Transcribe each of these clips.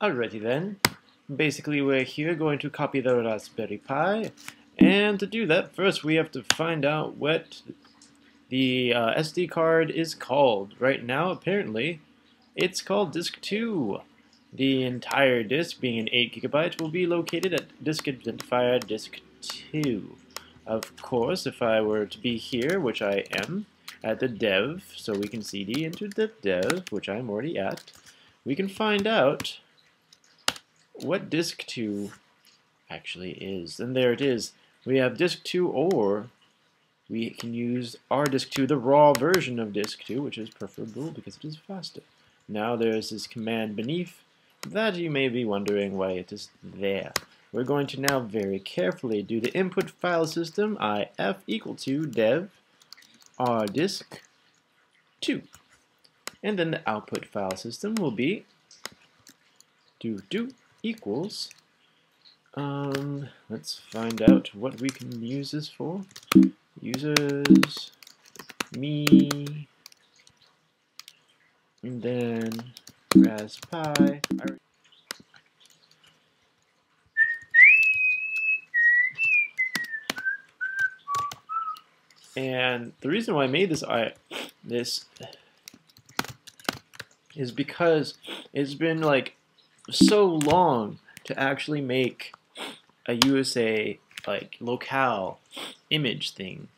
Alrighty then, basically we're here going to copy the Raspberry Pi, and to do that first we have to find out what the SD card is called. Right now apparently it's called disk 2. The entire disk, being an 8 GB, will be located at disk identifier disk 2. Of course, if I were to be here, which I am, at the dev, so we can cd into the dev, which I'm already at, we can find out what disk 2 actually is. And there it is. We have disk 2, or we can use our disk 2, the raw version of disk 2, which is preferable because it is faster. Now there's this command beneath that you may be wondering why it is there. We're going to now very carefully do the input file system if equal to dev r disk 2. And then the output file system will be do equals, let's find out what we can use this for. Users, me, and then Raspberry Pi. And the reason why I made this is because it's been like so long to actually make a USA like locale image thing.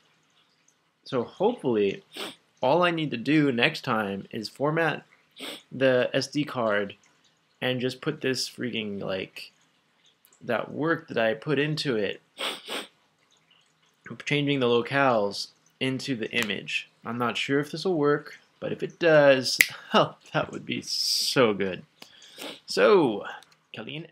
So hopefully all I need to do next time is format the SD card and just put this freaking like that work that I put into it, changing the locales, into the image. I'm not sure if this will work, but if it does, oh, that would be so good. So, Colleen.